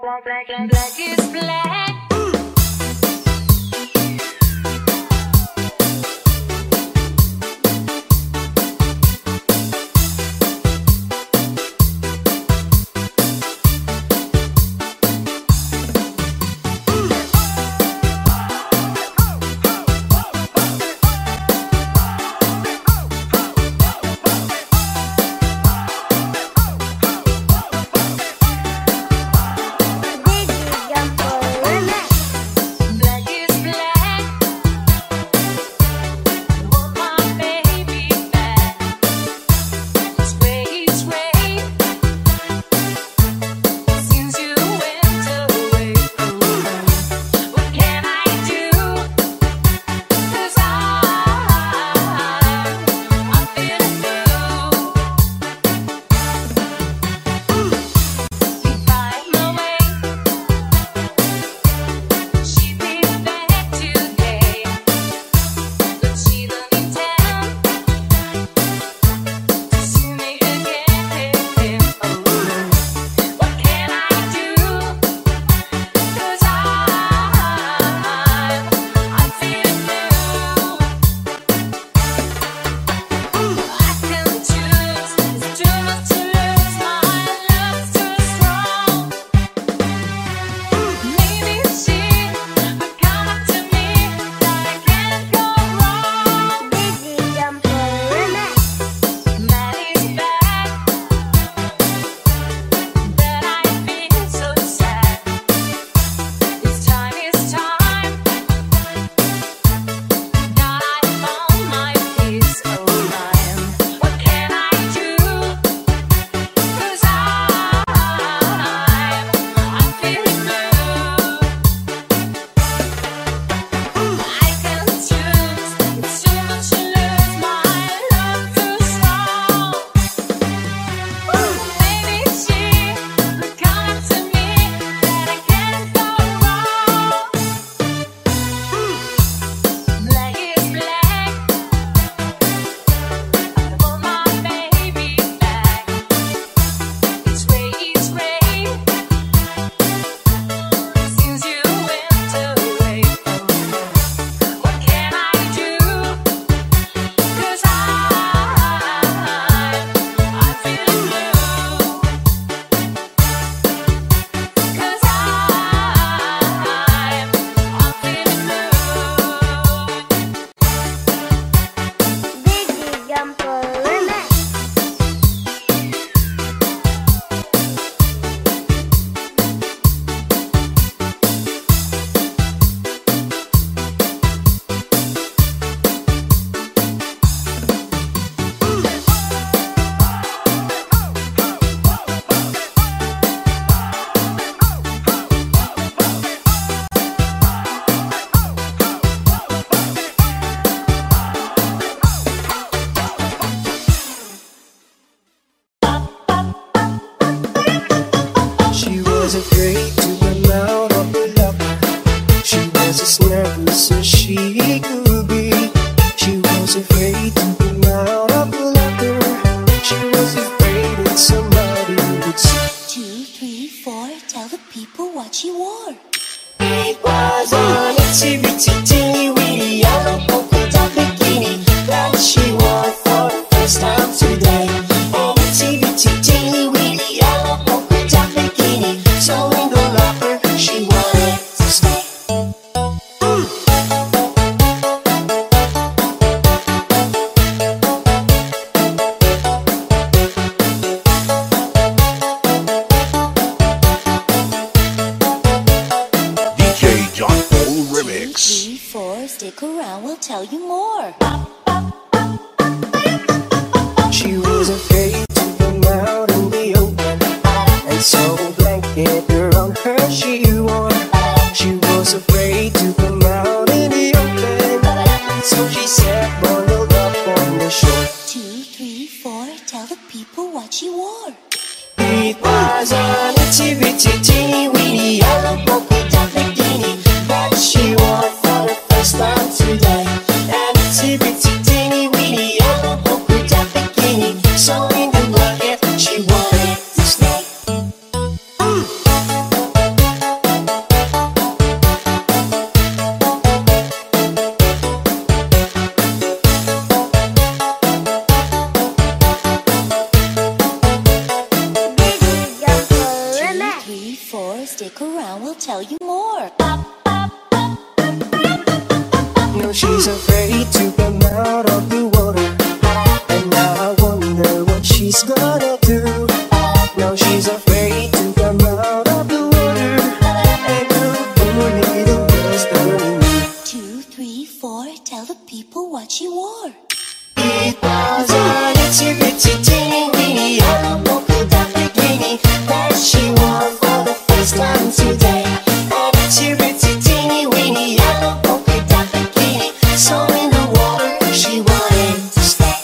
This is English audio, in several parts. Black is black. know she's afraid to come out of the water. And now I wonder what she's gonna do. Now she's afraid to come out of the water. And the poor little girl's telling me 2, 3, 4, tell the people what she wore. It was a itsy bitsy teeny weeny yellow polka dot bikini that she wore for the first time today. An itsy bitsy teeny weeny yellow polka dot bikini, so in the water she wanted to stay.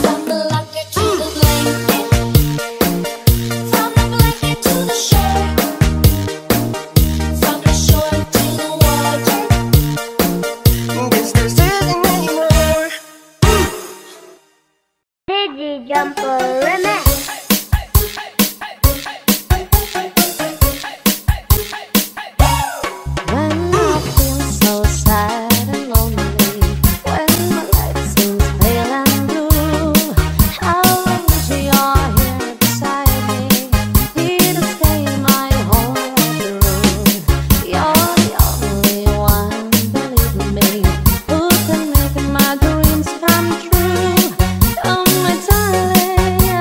From the locker to the blanket, from the blanket to the shore, from the shore to the water. There's no sailing anymore. Did you jump for a minute? Come true, oh my darling.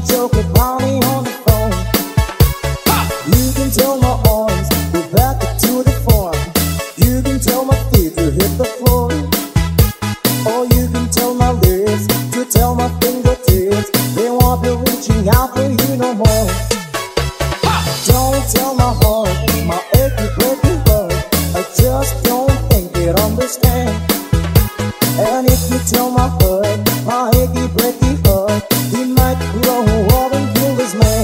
can talk with Ronnie on the phone. You can tell my arms go back to the farm. You can tell my feet to hit the floor. Or you can tell my lips to tell my fingertips they won't be reaching out for you no more. Don't tell my heart, my aching, breaking heart. I just don't think it understands. And if you tell my heart, my achy, breaky heart, he might grow up and kill his man.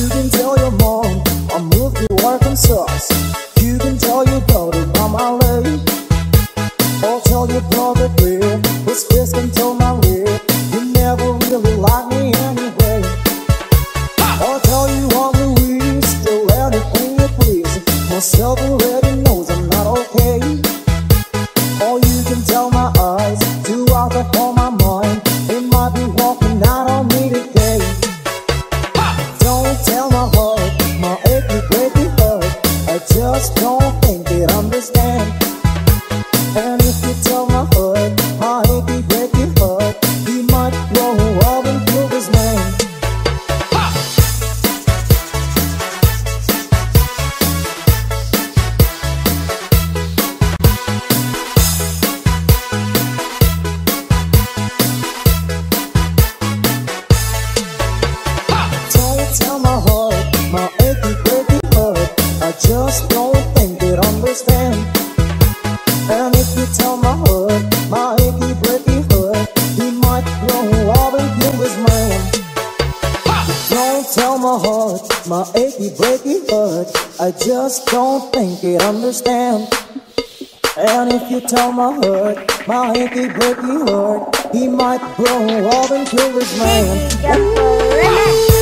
You can tell your mom I moved to Arkansas. You can tell your daughter I'm LA. I'll tell your brother Bill, his fist until my lip, you never really liked me anyway. I'll tell you all the weeds, still anything you please. Myself already knows I'm not okay. All you can tell my eyes, do all that on my mind, it might be walking out on me today. Don't tell my heart, my achy, breaky heart, I just don't think it understands. And if you tell my heart, my achy, breaky heart, he might grow up and kill his man. Don't tell my heart, my achy, breaky heart, I just don't think it understands. And if you tell my heart, my achy, breaky heart, he might grow up and kill his man. Don't tell my heart, my achy, breaky heart, I just don't think it understands. And if you tell my heart, my achy, breaky heart, he might grow up and kill his man.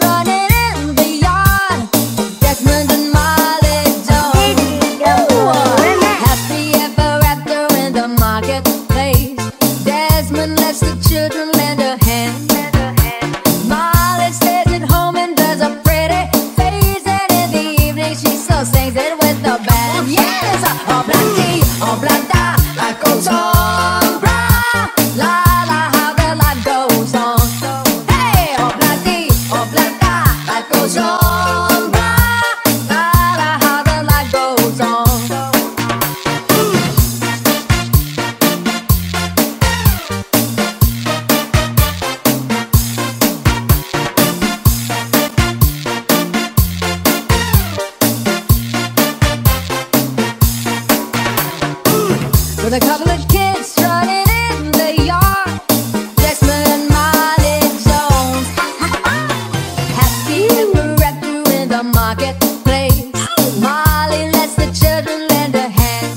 Running in the yard, Desmond and Molly Jones. the marketplace. Molly lets the children lend a hand.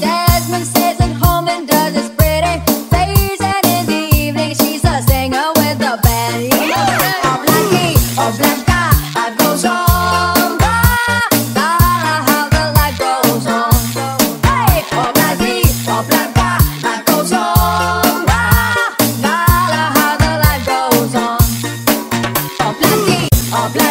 Desmond stays at home and does his pretty face, and in the evening she's a singer with the band. Oh Blackie, oh Blanca, life goes on. That's how the life goes on. Hey, oh Blackie, oh Blanca, life goes on. Oh Blanca, life goes on. That's how the life goes on. Oh Blanca, life goes on. That's how the life goes on.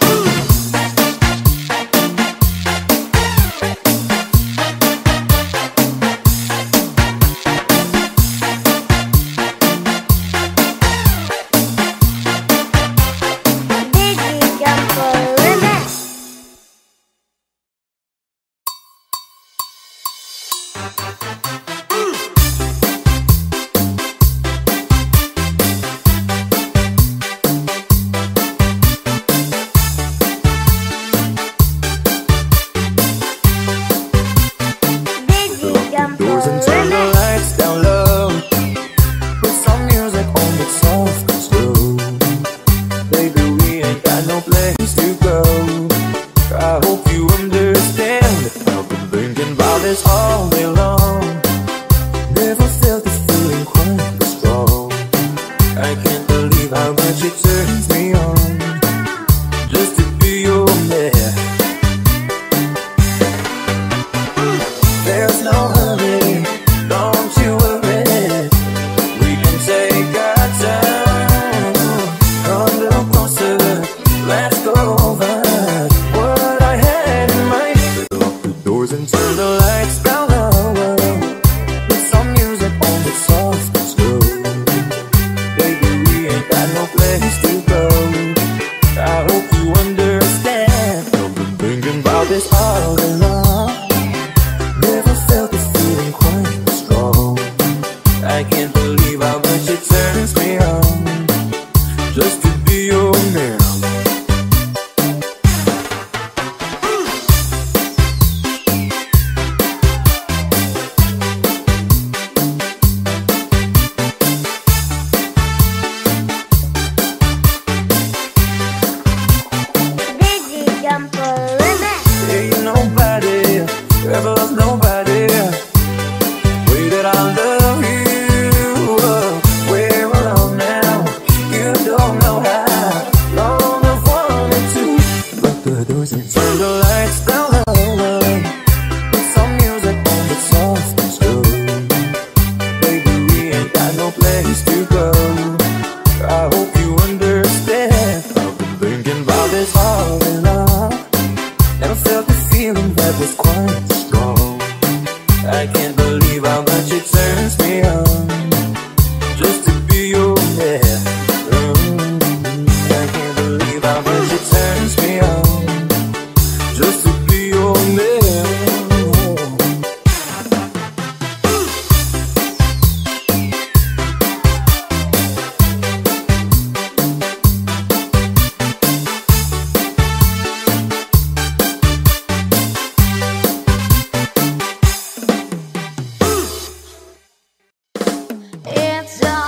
Digi-Jumbo. Doors and turn the lights down low. Put some music on that's soft and slow. Baby, we ain't got no place to go. I hope you understand. I've been thinking about this all day long. Never felt this feeling quite this strong. I can't believe how much it turns me on just to be your man. There's no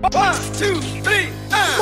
1, 2, 3, and.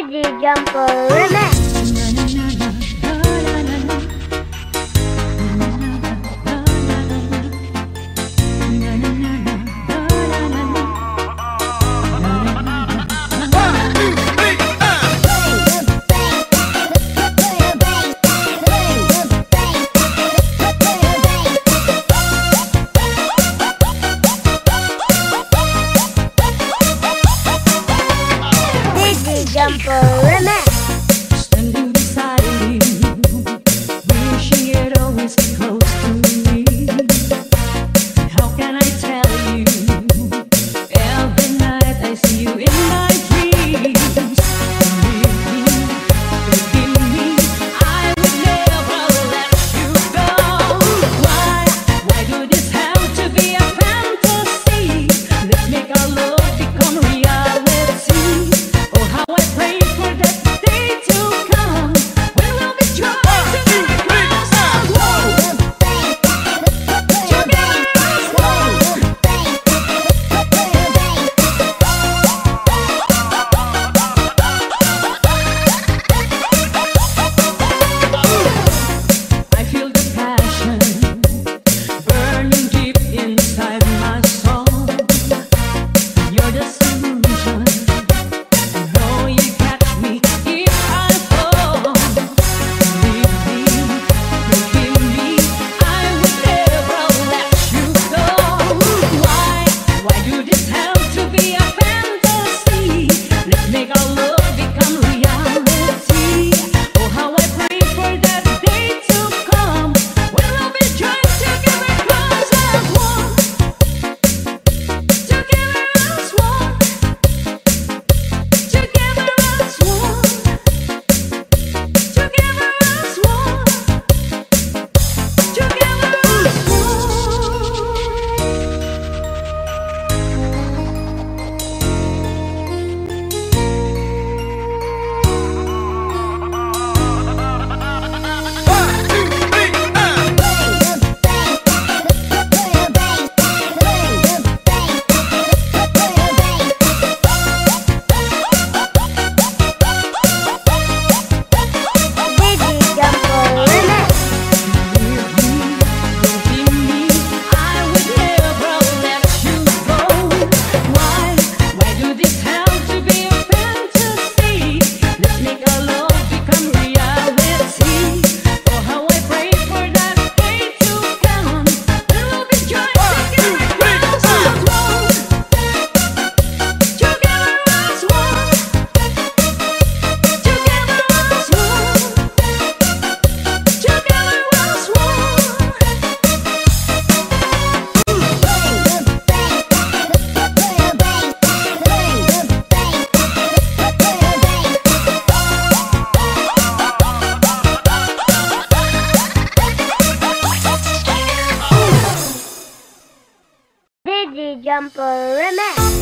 Did jump over a man. Jump for a man. Standing beside me, wishing it always be close to me. How can I tell you? Every night I see you in my dreams. Forgive me, I would never let you go. Why do this have to be a fantasy? Let's make our love become real. Did jump for a man.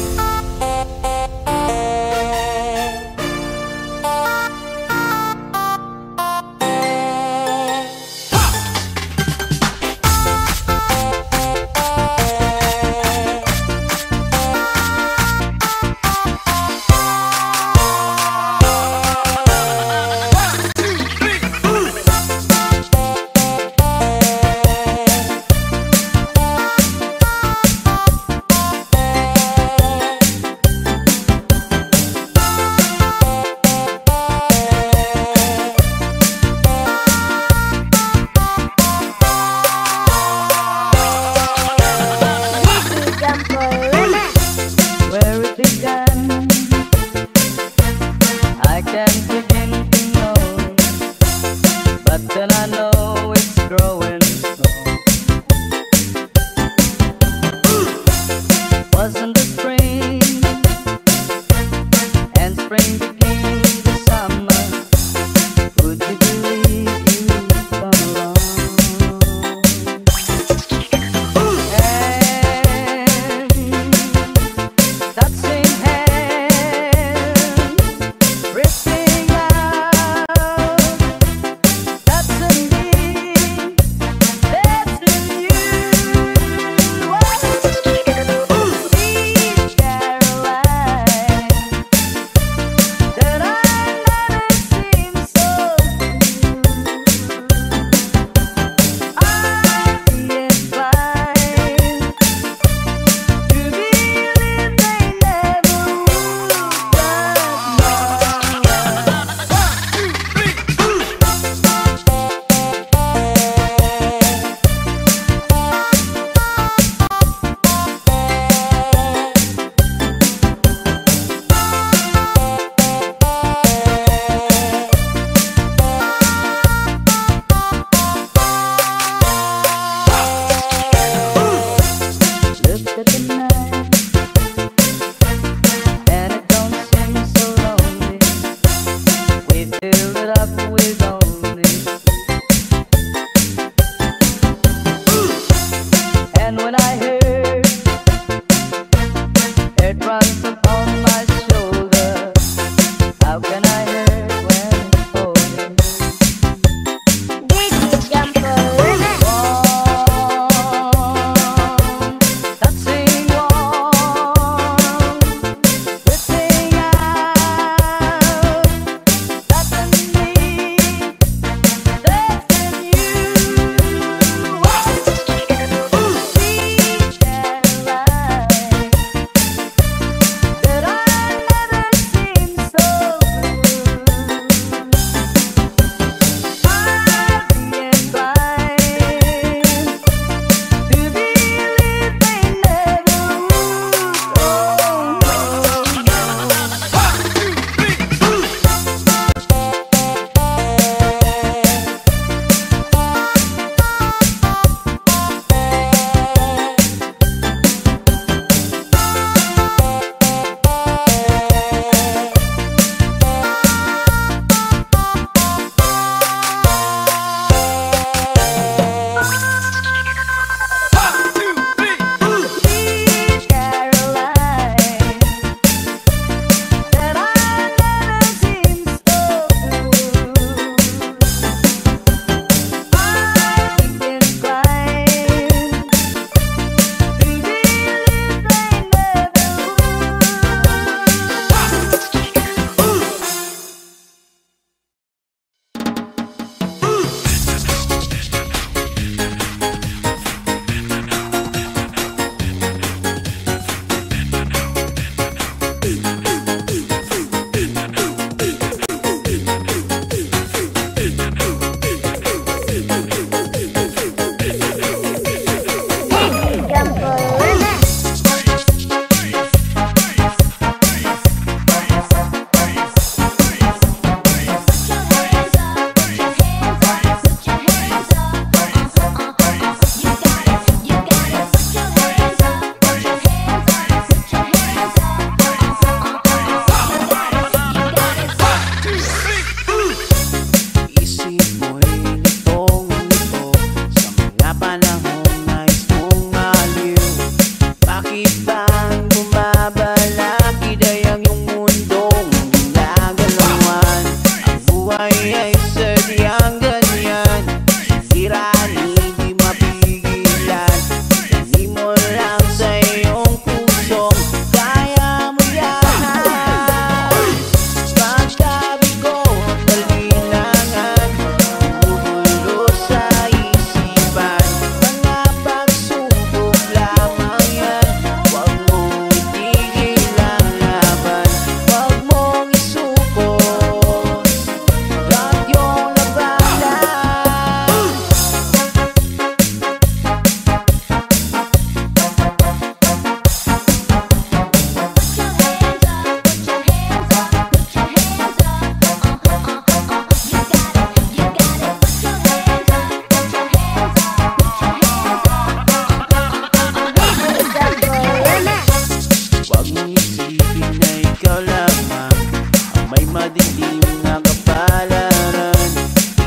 madilim na kapalaran.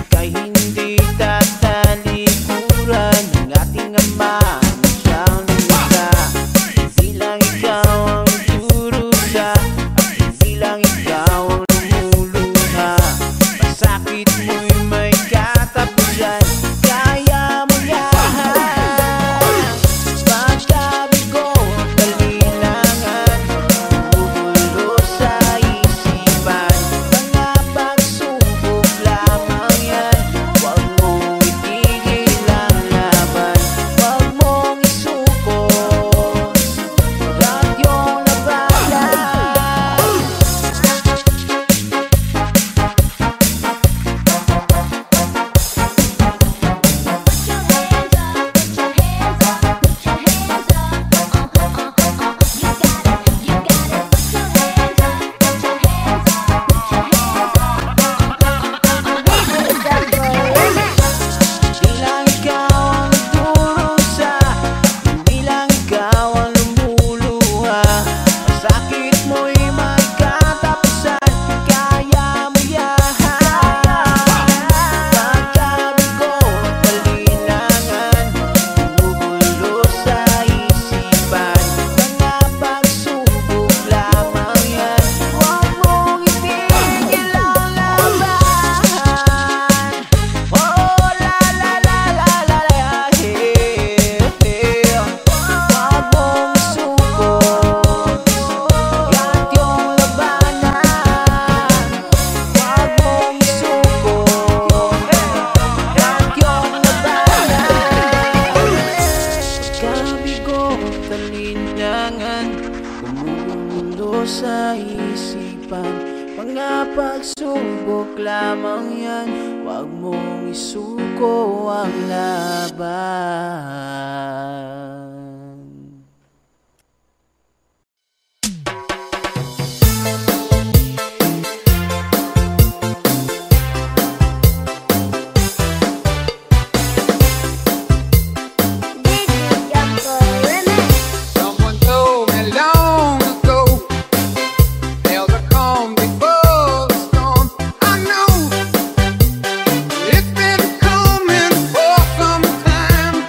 Ika'y hindi tatalikuran ng ating Ama na siyang lumikha. Hindi lang ikaw ang durusa at hindi lang ikaw ang lumuluha. Pasakit mo'y may katapusan, kaya mo yan. Pagkabi ko ang kalilangan, tumulo sa isipan. Mga pagsubok lamang yan, huwag mong itigil ang laban. Huwag mong isuko ang iyong labanan. Hindi lang ikaw ang nagdurusa, hindi lang ikaw ang lumuluha. Ang sakit mo'y may katapusan, kaya mo yan. Pagkabi ko ang kalilangan, tumulo sa isipan. Mga pagsubok lamang yan, huwag mong itigil ang laban. Oh la la la la la la, hey hey. Huwag mong isuko ang iyong labanan. Huwag mong isuko ang iyong labanan. Pagkabi ko ang kalilangan, tumulo sa isipan. Mga pagsubok lamang yan, huwag mong isuko ang laban. Someone told me long ago, there's a calm before the storm. I know it's been coming for some time.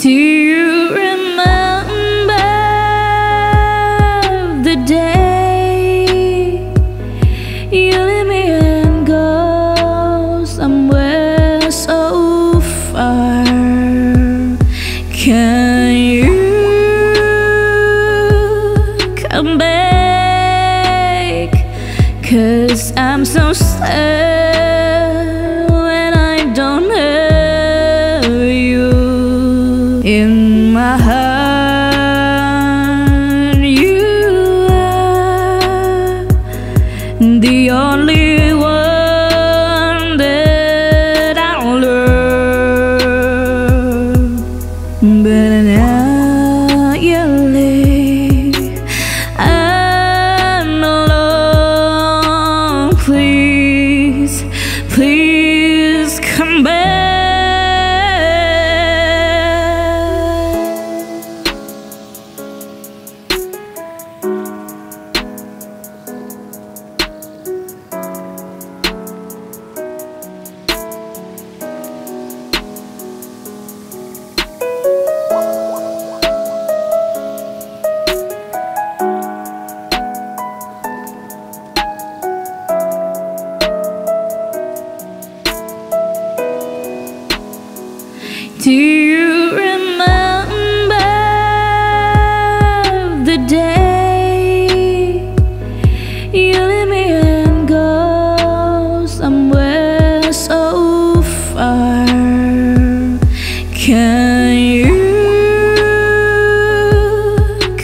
Do you remember the day you leave me and go somewhere so far? Can you come back? 'Cause I'm so sad when I don't have you in my heart. You are the only one that I love, but now you leave, I'm alone. Please, please come back. Do you remember the day you leave me and go somewhere so far? Can you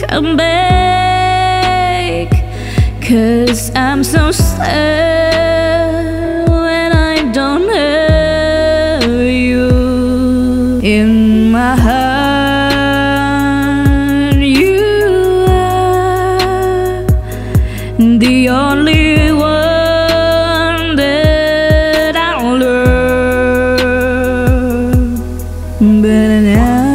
come back? 'Cause I'm so sad when I don't have you in my heart. You are the only one that I love, but now